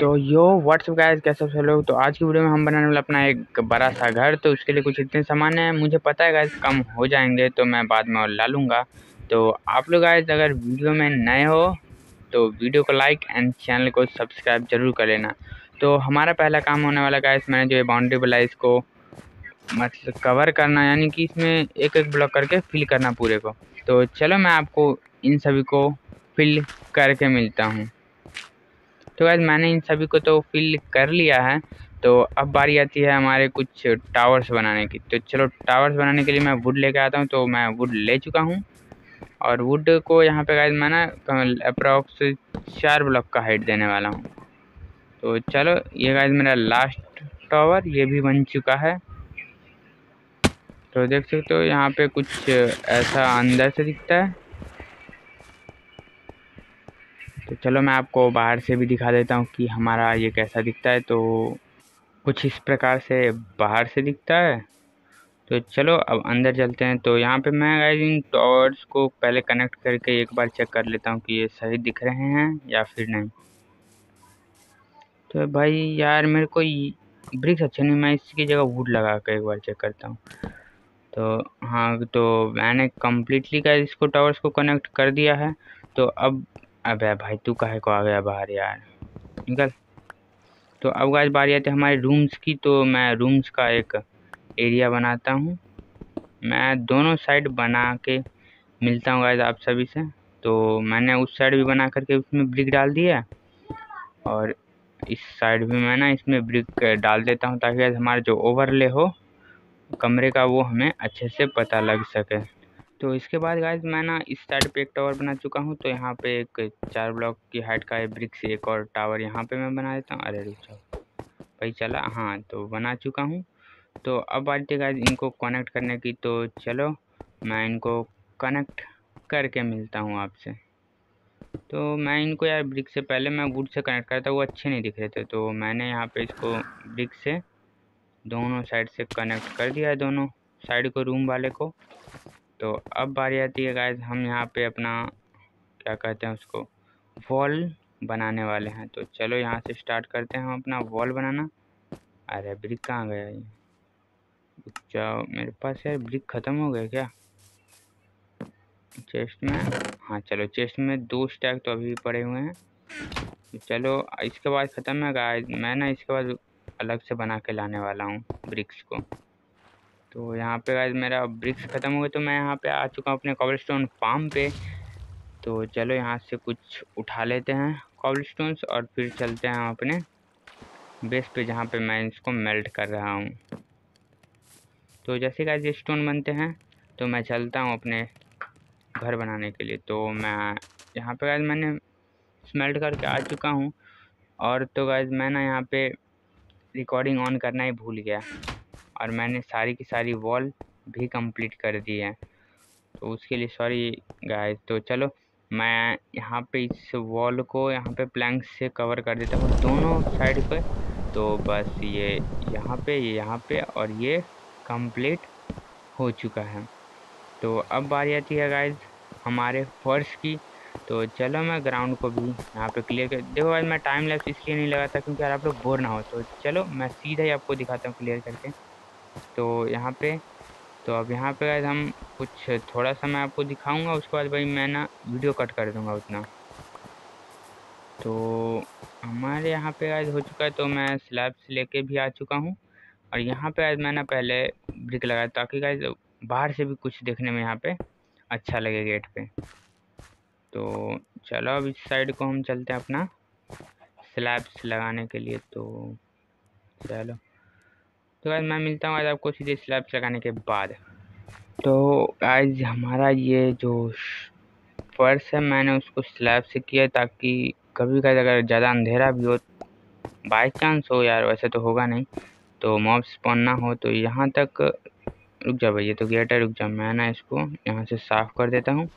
तो यो WhatsApp guys, कैसे सब लोग। तो आज की वीडियो में हम बनाने वाला अपना एक बड़ा सा घर। तो उसके लिए कुछ इतने सामान है, मुझे पता है गाइस कम हो जाएंगे तो मैं बाद में और ला लूँगा। तो आप लोग गाइस अगर वीडियो में नए हो तो वीडियो को लाइक एंड चैनल को सब्सक्राइब जरूर कर लेना। तो हमारा पहला काम होने वाला गाइस, मैंने जो ये बाउंड्री वाला इसको मतलब कवर करना, यानी कि इसमें एक एक ब्लॉक करके फिल करना पूरे को। तो चलो मैं आपको इन सभी को फिल करके मिलता हूँ। तो गाइस मैंने इन सभी को तो फिल कर लिया है, तो अब बारी आती है हमारे कुछ टावर्स बनाने की। तो चलो टावर्स बनाने के लिए मैं वुड लेके आता हूँ। तो मैं वुड ले चुका हूँ और वुड को यहाँ पे गाइस मैं ना अप्रॉक्स 4 ब्लॉक का हाइट देने वाला हूँ। तो चलो ये गाइस मेरा लास्ट टावर ये भी बन चुका है। तो देख सकते हो यहाँ पे कुछ ऐसा अंदर से दिखता है। तो चलो मैं आपको बाहर से भी दिखा देता हूँ कि हमारा ये कैसा दिखता है। तो कुछ इस प्रकार से बाहर से दिखता है। तो चलो अब अंदर चलते हैं। तो यहाँ पे मैं गाइस इन टॉवर्स को पहले कनेक्ट करके एक बार चेक कर लेता हूँ कि ये सही दिख रहे हैं या फिर नहीं। तो भाई यार मेरे को ब्रिक्स अच्छे नहीं, मैं इसकी जगह वुड लगा कर एक बार चेक करता हूँ। तो हाँ, तो मैंने कम्प्लीटली गाइस इसको टॉवर्स को कनेक्ट कर दिया है। तो अबे भाई तू काहे को आ गया बाहर यार, निकल। तो अब गाइस बारी आती है हमारे रूम्स की। तो मैं रूम्स का एक एरिया बनाता हूँ, मैं दोनों साइड बना के मिलता हूँ गाइस आप सभी से। तो मैंने उस साइड भी बना करके उसमें ब्रिक डाल दिया और इस साइड भी मैं ना इसमें ब्रिक डाल देता हूँ, ताकि गाइस हमारा जो ओवरले हो कमरे का वो हमें अच्छे से पता लग सके। तो इसके बाद गाइस मैं ना इस साइड पे एक टावर बना चुका हूँ। तो यहाँ पे एक 4 ब्लॉक की हाइट का ब्रिक से एक और टावर यहाँ पे मैं बना देता हूँ। अरे रुक जाओ भाई, चला। हाँ तो बना चुका हूँ। तो अब आती है गाइस इनको कनेक्ट करने की। तो चलो मैं इनको कनेक्ट करके मिलता हूँ आपसे। तो मैं इनको यार ब्रिक से पहले मैं वुड से कनेक्ट करता, वो अच्छे नहीं दिख रहे थे। तो मैंने यहाँ पर इसको ब्रिक से दोनों साइड से कनेक्ट कर दिया है, दोनों साइड को, रूम वाले को। तो अब बारी आती है गाइस हम यहाँ पे अपना क्या कहते हैं उसको, वॉल बनाने वाले हैं। तो चलो यहाँ से स्टार्ट करते हैं हम अपना वॉल बनाना। अरे ब्रिक कहाँ गया ये, जाओ मेरे पास यार ब्रिक ख़त्म हो गया क्या चेस्ट में। हाँ चलो चेस्ट में 2 स्टैक तो अभी पड़े हुए हैं। तो चलो इसके बाद ख़त्म है गाइस, मैं ना इसके बाद अलग से बना के लाने वाला हूँ ब्रिक्स को। तो यहाँ पे गाइस मेरा ब्रिक्स ख़त्म हो गया। तो मैं यहाँ पे आ चुका हूँ अपने कॉबलस्टोन फार्म पे। तो चलो यहाँ से कुछ उठा लेते हैं कॉबलस्टोन्स और फिर चलते हैं अपने बेस पे, जहाँ पे मैं इसको मेल्ट कर रहा हूँ। तो जैसे गाइस ये स्टोन बनते हैं तो मैं चलता हूँ अपने घर बनाने के लिए। तो मैं यहाँ पे गाइस मैंने स्मेल्ट करके आ चुका हूँ। और तो गाइस मैं ना यहाँ पे रिकॉर्डिंग ऑन करना ही भूल गया और मैंने सारी की सारी वॉल भी कंप्लीट कर दी है, तो उसके लिए सॉरी गाइस। तो चलो मैं यहाँ पे इस वॉल को यहाँ पे प्लैंक से कवर कर देता हूँ दोनों साइड पे। तो बस ये यहाँ पे, ये यहाँ पे और ये कंप्लीट हो चुका है। तो अब बारी आती है गाइस हमारे फर्श की। तो चलो मैं ग्राउंड को भी यहाँ पे क्लियर कर, देखो गाइस मैं टाइम लैप्स इसलिए नहीं लगाता क्योंकि यार आप लोग बोर ना हो। तो चलो मैं सीधा ही आपको दिखाता हूँ क्लियर करके। तो यहाँ पे, तो अब यहाँ पे गाइस हम कुछ थोड़ा सा मैं आपको दिखाऊंगा, उसके बाद भाई मैं ना वीडियो कट कर दूंगा उतना। तो हमारे यहाँ पे गाइस हो चुका है। तो मैं स्लैब्स लेके भी आ चुका हूँ और यहाँ पे गाइस मैं ना पहले ब्रिक लगाया, ताकि गाइस बाहर से भी कुछ देखने में यहाँ पे अच्छा लगे गेट पे। तो चलो अब इस साइड को हम चलते हैं अपना स्लैब्स लगाने के लिए। तो चलो तो गाइस मैं मिलता हूँ आज आपको सीधे स्लैब्स लगाने के बाद। तो गाइस हमारा ये जो फर्श है मैंने उसको स्लैब से किया, ताकि कभी गाइस अगर ज़्यादा अंधेरा भी हो बाई चांस हो, यार वैसे तो होगा नहीं, तो मॉब स्पॉन ना हो। तो यहाँ तक रुक जा भैया, तो गेट है, रुक जा। मैं ना इसको यहाँ से साफ़ कर देता हूँ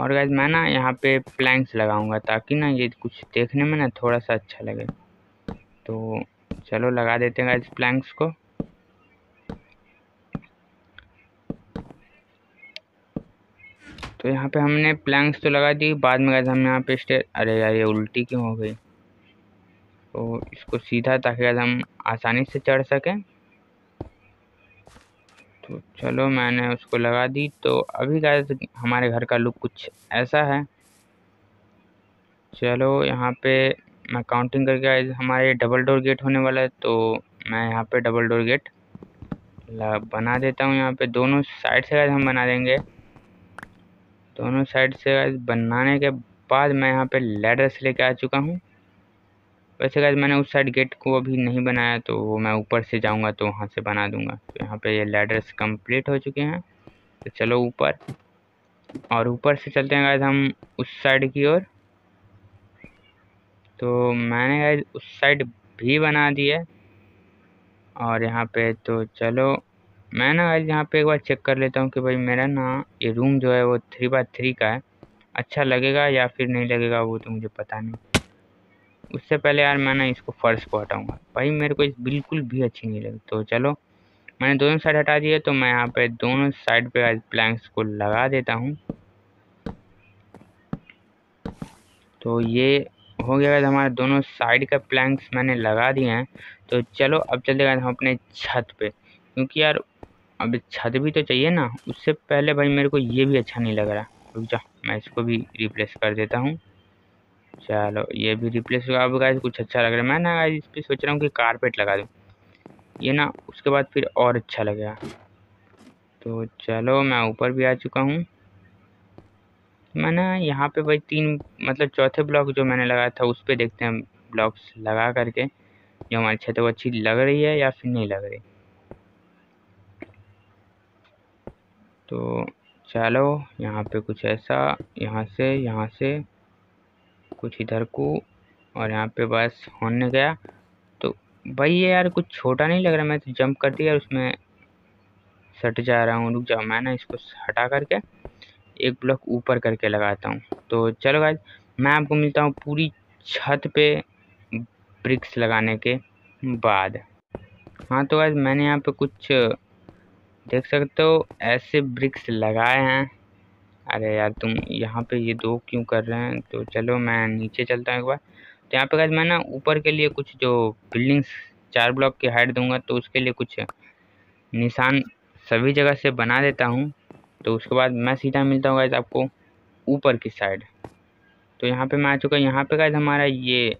और गाइस मैं ना यहाँ पे प्लैंक्स लगाऊँगा, ताकि ना ये कुछ देखने में ना थोड़ा सा अच्छा लगे। तो चलो लगा देते हैं गाइस प्लैंक्स को। तो यहाँ पे हमने प्लैंक्स तो लगा दी, बाद में गाइस हम यहाँ पे स्टेयर, अरे यार ये उल्टी क्यों हो गई। तो इसको सीधा ताकि हम आसानी से चढ़ सकें। तो चलो मैंने उसको लगा दी। तो अभी गाइस हमारे घर का लुक कुछ ऐसा है। चलो यहाँ पे मैं काउंटिंग करके गाइस हमारे डबल डोर गेट होने वाला है, तो मैं यहाँ पे डबल डोर गेट बना देता हूँ। यहाँ पे दोनों साइड से गाइस हम बना देंगे। दोनों साइड से गाइस बनाने के बाद मैं यहाँ पे लैडर से लेके आ चुका हूँ। वैसे गाइस मैंने उस साइड गेट को अभी नहीं बनाया, तो वो मैं ऊपर से जाऊँगा तो वहाँ से बना दूँगा। तो यहाँ पे ये लैडर्स कंप्लीट हो चुके हैं। तो चलो ऊपर, और ऊपर से चलते हैं गाइस हम उस साइड की ओर। तो मैंने गाइस उस साइड भी बना दी है। और यहाँ पे तो चलो मैं ना गाइस यहाँ पे एक बार चेक कर लेता हूँ कि भाई मेरा ना ये रूम जो है वो 3x3 का है, अच्छा लगेगा या फिर नहीं लगेगा वो तो मुझे पता नहीं। उससे पहले यार मैं ना इसको फर्श को हटाऊँगा, भाई मेरे को इस बिल्कुल भी अच्छी नहीं लगी। तो चलो मैंने दोनों साइड हटा दिए। तो मैं यहाँ पे दोनों साइड पे प्लैंक्स को लगा देता हूँ। तो ये हो गया हमारे दोनों साइड का प्लैंक्स मैंने लगा दिए हैं। तो चलो अब चलते हैं हम अपने छत पे, क्योंकि यार अब छत भी तो चाहिए ना। उससे पहले भाई मेरे को ये भी अच्छा नहीं लग रहा, रुक जा मैं इसको भी रिप्लेस कर देता हूँ। चलो ये भी रिप्लेस हुआ। अब गाइस कुछ अच्छा लग रहा है। मैं ना गाइस इस पर सोच रहा हूँ कि कारपेट लगा दूँ, ये ना उसके बाद फिर और अच्छा लगेगा। तो चलो मैं ऊपर भी आ चुका हूँ। मैं ना यहाँ पे भाई चौथे ब्लॉक जो मैंने लगाया था उस पर देखते हैं ब्लॉक्स लगा करके जो हमारी छत वो अच्छी लग रही है या फिर नहीं लग रही। तो चलो यहाँ पे कुछ ऐसा, यहाँ से कुछ इधर को, और यहाँ पे बस होने गया। तो भाई ये यार कुछ छोटा नहीं लग रहा, मैं तो जंप करती यार उसमें सट जा रहा हूँ। रुक जाओ मैं ना इसको हटा करके एक ब्लॉक ऊपर करके लगाता हूँ। तो चलो गाइस मैं आपको मिलता हूँ पूरी छत पे ब्रिक्स लगाने के बाद। हाँ तो गाइस मैंने यहाँ पे कुछ देख सकते हो ऐसे ब्रिक्स लगाए हैं। अरे यार तुम यहाँ पे ये दो क्यों कर रहे हैं। तो चलो मैं नीचे चलता हूँ एक बार। तो यहाँ पे गाइस मैं ना ऊपर के लिए कुछ जो बिल्डिंग्स 4 ब्लॉक की हाइट दूंगा तो उसके लिए कुछ निशान सभी जगह से बना देता हूँ। तो उसके बाद मैं सीधा मिलता हूँ गाइस आपको ऊपर की साइड। तो यहाँ पे मैं आ चुका। यहाँ पे गाइस हमारा ये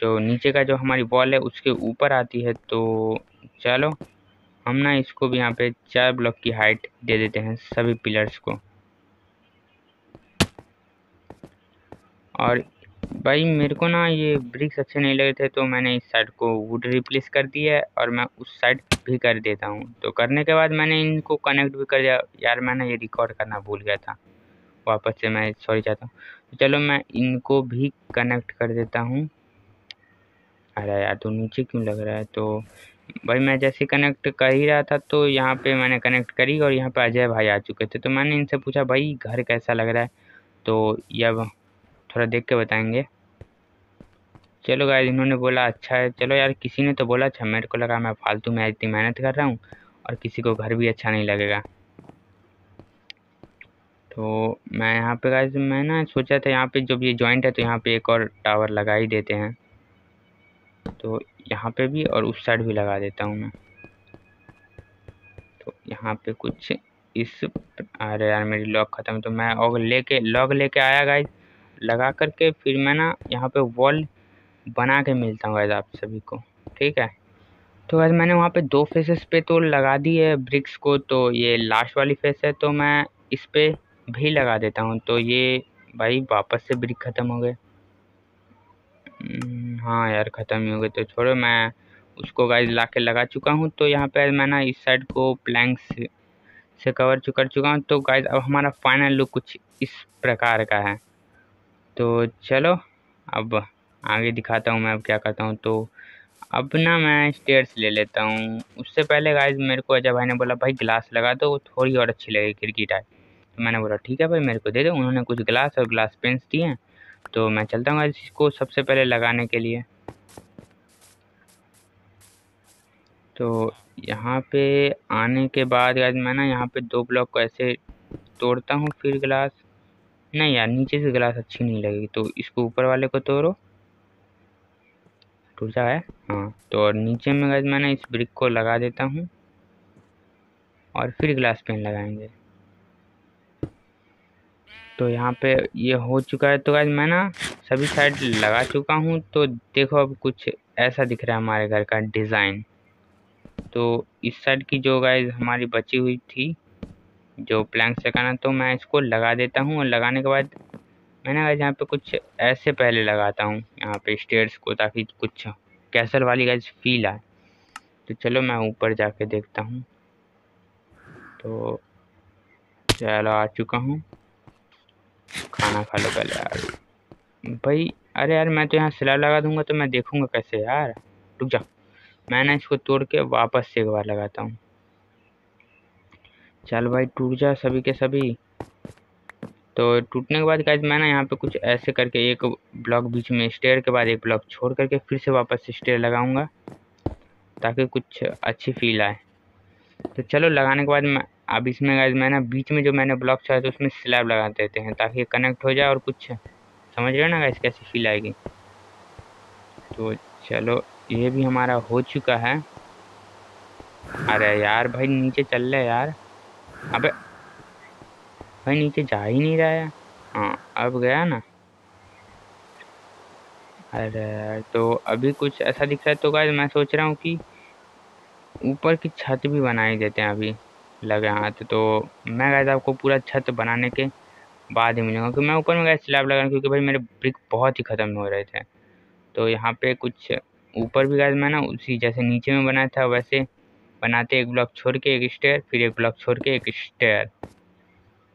जो नीचे का जो हमारी वॉल है उसके ऊपर आती है। तो चलो हम ना इसको भी यहाँ पे 4 ब्लॉक की हाइट दे देते हैं सभी पिलर्स को। और भाई मेरे को ना ये ब्रिक्स अच्छे नहीं लगे थे, तो मैंने इस साइड को वुड रिप्लेस कर दी है और मैं उस साइड भी कर देता हूँ। तो करने के बाद मैंने इनको कनेक्ट भी कर दिया। यार मैं ना ये रिकॉर्ड करना भूल गया था, वापस से मैं सॉरी चाहता हूँ। तो चलो मैं इनको भी कनेक्ट कर देता हूँ। अरे यार तो नीचे क्यों लग रहा है। तो भाई मैं जैसे कनेक्ट कर ही रहा था तो यहाँ पर मैंने कनेक्ट करी और यहाँ पर अजय भाई आ चुके थे। तो मैंने इनसे पूछा भाई घर कैसा लग रहा है, तो यह थोड़ा देख के बताएंगे। चलो गाइस इन्होंने बोला अच्छा है। चलो यार किसी ने तो बोला अच्छा, मेरे को लगा मैं फालतू में इतनी मेहनत कर रहा हूँ और किसी को घर भी अच्छा नहीं लगेगा। तो मैं यहाँ पे गाइस मैं ना सोचा था यहाँ पे जब ये जॉइंट है तो यहाँ पे एक और टावर लगा ही देते हैं। तो यहाँ पे भी और उस साइड भी लगा देता हूँ मैं। तो यहाँ पे कुछ इस, अरे यार मेरी लॉक ख़त्म। तो मैं और लॉक लेके आया गाइस लगा करके। फिर मैं ना यहाँ पे वॉल बना के मिलता हूँ गाइस आप सभी को, ठीक है। तो गाइस मैंने वहाँ पे 2 फेसेस पे तो लगा दी है ब्रिक्स को। तो ये लास्ट वाली फेस है तो मैं इस पर भी लगा देता हूँ। तो ये भाई वापस से ब्रिक ख़त्म हो गए। हाँ यार ख़त्म ही हो गए। तो छोड़ो मैं उसको गाइस ला के लगा चुका हूँ। तो यहाँ पर मैं ना इस साइड को प्लैंक्स से कवर कर चुका हूँ। तो गाइस अब हमारा फाइनल लुक कुछ इस प्रकार का है। तो चलो अब आगे दिखाता हूँ मैं अब क्या करता हूँ। तो अब ना मैं स्टेयर्स ले लेता हूँ। उससे पहले गाइस मेरे को अजय भाई ने बोला भाई ग्लास लगा दो, थोड़ी और अच्छी लगेगी क्रिकेट आए। तो मैंने बोला ठीक है भाई मेरे को दे दो। उन्होंने कुछ ग्लास और ग्लास पेंस दिए हैं। तो मैं चलता हूँ गाइस इसको सबसे पहले लगाने के लिए। तो यहाँ पे आने के बाद गाइस मैं ना यहाँ पे 2 ब्लॉक को ऐसे तोड़ता हूँ। फिर ग्लास नहीं यार नीचे से ग्लास अच्छी नहीं लगेगी, तो इसको ऊपर वाले को तोड़ो। पूरा है। हाँ, तो और नीचे में गाइस मैंने इस ब्रिक को लगा देता हूँ और फिर ग्लास पेन लगाएंगे। तो यहाँ पे ये हो चुका है। तो गाइस मैं ना सभी साइड लगा चुका हूँ। तो देखो अब कुछ ऐसा दिख रहा है हमारे घर का डिज़ाइन। तो इस साइड की जो गाइस हमारी बची हुई थी जो प्लैंक से करना, तो मैं इसको लगा देता हूँ। और लगाने के बाद मैंने गाइस यहाँ पे कुछ ऐसे पहले लगाता हूँ यहाँ पे स्टेयर्स को, ताकि कुछ कैसल वाली गाइस फील आए। तो चलो मैं ऊपर जाके देखता हूँ। तो चलो आ चुका हूँ। खाना खा लो पहले यार भाई। अरे यार मैं तो यहाँ स्लैब लगा दूँगा तो मैं देखूँगा कैसे यार। रुक जा, मैं ना इसको तोड़ के वापस से एक बार लगाता हूँ। चल भाई टूट जा सभी के सभी। तो टूटने के बाद गाइस मैं ना यहाँ पे कुछ ऐसे करके एक ब्लॉक बीच में स्टेयर के बाद एक ब्लॉक छोड़ करके फिर से वापस से स्टेयर लगाऊंगा ताकि कुछ अच्छी फील आए। तो चलो लगाने के बाद मैं अब इसमें गाइस मैंने बीच में जो मैंने ब्लॉक चाहे तो उसमें स्लैब लगा देते हैं ताकि कनेक्ट हो जाए और कुछ समझ रहे हो ना गाइस कैसी फील आएगी। तो चलो ये भी हमारा हो चुका है। अरे यार भाई नीचे चल रहे यार। अबे भाई नीचे जा ही नहीं रहा है। हाँ अब गया ना। अरे तो अभी कुछ ऐसा दिख रहा है। तो गाइस मैं सोच रहा हूँ कि ऊपर की छत भी बना ही देते हैं अभी लगे हाथ। तो मैं गाइस आपको पूरा छत बनाने के बाद ही मिलूँगा क्योंकि मैं ऊपर में गाइस स्लैब लगा क्योंकि भाई मेरे ब्रिक बहुत ही ख़त्म हो रहे थे। तो यहाँ पे कुछ ऊपर भी गाइस मैं ना उसी जैसे नीचे में बनाया था वैसे बनाते, एक ब्लॉक छोड़ के एक स्टेयर, फिर एक ब्लॉक छोड़ के एक स्टेयर।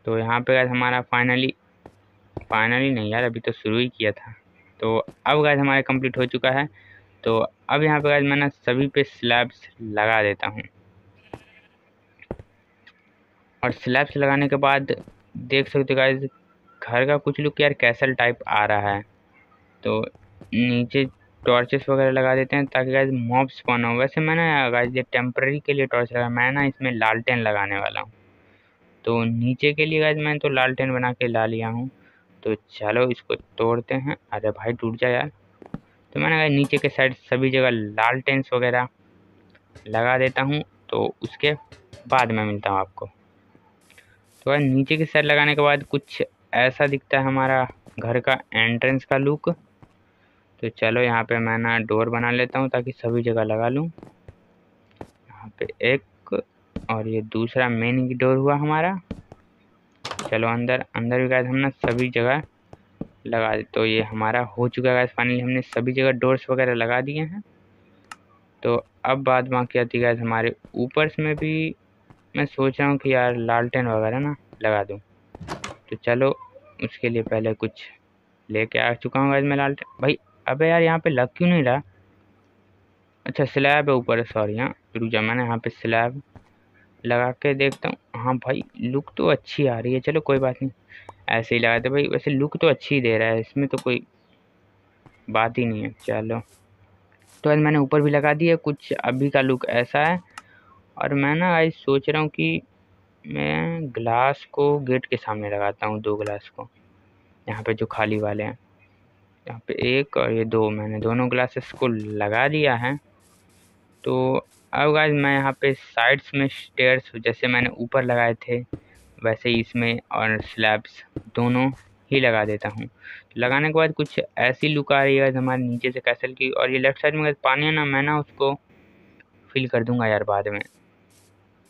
तो यहाँ पे गाइस हमारा फाइनली नहीं यार अभी तो शुरू ही किया था। तो अब गाइस हमारा कंप्लीट हो चुका है। तो अब यहाँ पे गाइस मैंने सभी पे स्लैब्स लगा देता हूँ। और स्लैब्स लगाने के बाद देख सकते हो गाइस घर का कुछ लुक यार कैसल टाइप आ रहा है। तो नीचे टॉर्चेस वगैरह लगा देते हैं ताकि गाइस मॉब स्पॉन हो। वैसे मैंने गाइस ये टेम्प्रेरी के लिए टॉर्च लगा, मैं ना इसमें लालटेन लगाने वाला हूँ। तो नीचे के लिए गाइस मैं तो लालटेन बना के ला लिया हूँ। तो चलो इसको तोड़ते हैं। अरे भाई टूट जाए यार। तो मैंने गाइस नीचे के साइड सभी जगह लालटेन्स वगैरह लगा देता हूँ। तो उसके बाद मैं मिलता हूँ आपको। तो गाइस नीचे के साइड लगाने के बाद कुछ ऐसा दिखता है हमारा घर का एंट्रेंस का लुक। तो चलो यहाँ पे मैं ना डोर बना लेता हूँ ताकि सभी जगह लगा लूँ। यहाँ पे एक और ये दूसरा मेन डोर हुआ हमारा। चलो अंदर भी गाइस हम ना सभी जगह लगा दे। तो ये हमारा हो चुका है गाइस फाइनली, हमने सभी जगह डोर्स वगैरह लगा दिए हैं। तो अब बात बाकी आती है गाइस हमारे ऊपर में भी मैं सोच रहा हूँ कि यार लालटेन वगैरह ना लगा दूँ। तो चलो उसके लिए पहले कुछ लेके आ चुका हूँ गाइस मैं लालटेन। भाई अबे यार यहाँ पे लग क्यों नहीं रहा। अच्छा स्लैब है ऊपर, सॉरी। हाँ रुक जा, मैंने यहाँ पे स्लैब लगा के देखता हूँ। हाँ भाई लुक तो अच्छी आ रही है। चलो कोई बात नहीं, ऐसे ही लगाते भाई। वैसे लुक तो अच्छी दे रहा है, इसमें तो कोई बात ही नहीं है। चलो तो आज मैंने ऊपर भी लगा दिया। कुछ अभी का लुक ऐसा है। और मैं ना आज सोच रहा हूँ कि मैं ग्लास को गेट के सामने लगाता हूँ, दो ग्लास को यहाँ पर जो खाली वाले हैं। यहाँ पे एक और ये दो, मैंने दोनों ग्लासेस को लगा दिया है। तो अब गाइस मैं यहाँ पे साइड्स में स्टेयर्स जैसे मैंने ऊपर लगाए थे वैसे ही इसमें और स्लैब्स दोनों ही लगा देता हूँ। लगाने के बाद कुछ ऐसी लुक आ रही है हमारे नीचे से कैसल की। और ये लेफ्ट साइड में पानी है ना, मैं ना उसको फिल कर दूँगा यार बाद में,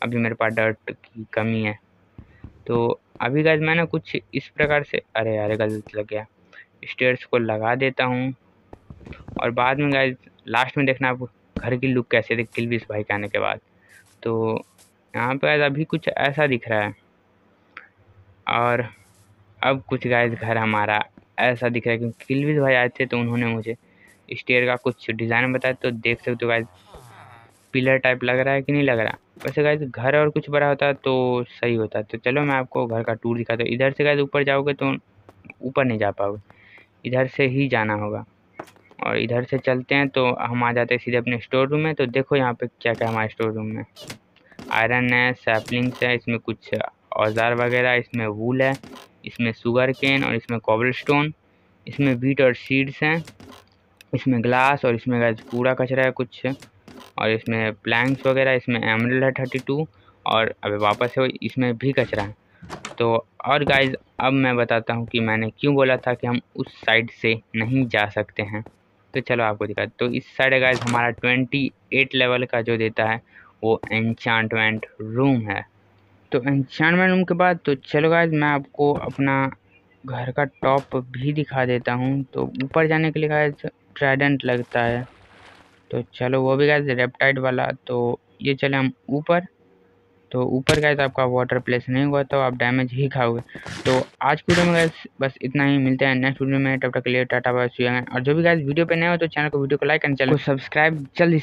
अभी मेरे पास डर्ट की कमी है। तो अभी गाइस मैं ना कुछ इस प्रकार से, अरे यार गलत लग गया, स्टेयर्स को लगा देता हूँ। और बाद में गाइस लास्ट में देखना आप घर की लुक कैसे दिख किल्बिस भाई के आने के बाद। तो यहाँ पे गाइस अभी कुछ ऐसा दिख रहा है। और अब कुछ गाइस घर हमारा ऐसा दिख रहा है क्योंकि किल्बिस भाई आए थे तो उन्होंने मुझे स्टेयर का कुछ डिज़ाइन बताया। तो देख सकते हो गाइस पिलर टाइप लग रहा है कि नहीं लग रहा। वैसे गाइस घर और कुछ बड़ा होता तो सही होता। तो चलो मैं आपको घर का टूर दिखाता हूँ। इधर से गाइस ऊपर जाओगे तो ऊपर नहीं जा पाओगे, इधर से ही जाना होगा। और इधर से चलते हैं। तो हम आ जाते हैं सीधे अपने स्टोर रूम में। तो देखो यहाँ पे क्या क्या हमारे स्टोर रूम में। आयरन है, सैपलिंग्स है, इसमें कुछ औजार वगैरह, इसमें वूल है, इसमें शुगर केन और इसमें कोबल स्टोन, इसमें बीट और सीड्स हैं, इसमें ग्लास और इसमें गाइस पूरा कचरा है कुछ, और इसमें प्लैंक्स वगैरह, इसमें एमरल्ड है 32 और अभी वापस है इसमें भी कचरा है। तो और गाइस अब मैं बताता हूँ कि मैंने क्यों बोला था कि हम उस साइड से नहीं जा सकते हैं। तो चलो आपको दिखा, तो इस साइड है गाइस हमारा 28 लेवल का जो देता है वो एन्चांटमेंट रूम है। तो एन्चांटमेंट रूम के बाद तो चलो गाइस मैं आपको अपना घर का टॉप भी दिखा देता हूँ। तो ऊपर जाने के लिए गाइस ट्राइडेंट लगता है, तो चलो वो भी गाइस रेप्टाइड वाला। तो ये चले हम ऊपर, तो ऊपर गाइस आपका वाटर प्लेस नहीं हुआ तो आप डैमेज ही खाओगे। तो आज की वीडियो में गाइस बस इतना ही, मिलते हैं नेक्स्ट वीडियो में, तब तक के लिए टाटा बाय सी यू। और जो भी गाइस वीडियो पे नए हो तो चैनल को वीडियो को लाइक एंड चैनल को सब्सक्राइब जल्दी।